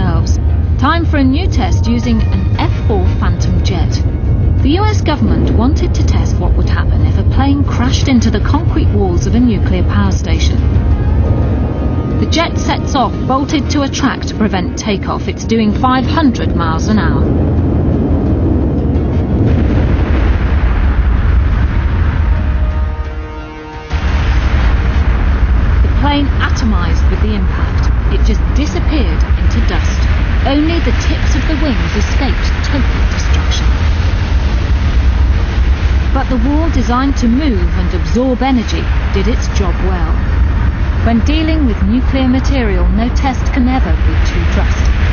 themselves. Time for a new test using an F4 Phantom jet. The US government wanted to test what would happen if a plane crashed into the concrete walls of a nuclear power station. The jet sets off, bolted to a track to prevent takeoff. It's doing 500 miles an hour. Atomized with the impact, it just disappeared into dust. Only the tips of the wings escaped total destruction. But the wall, designed to move and absorb energy, did its job well. When dealing with nuclear material, no test can ever be too drastic.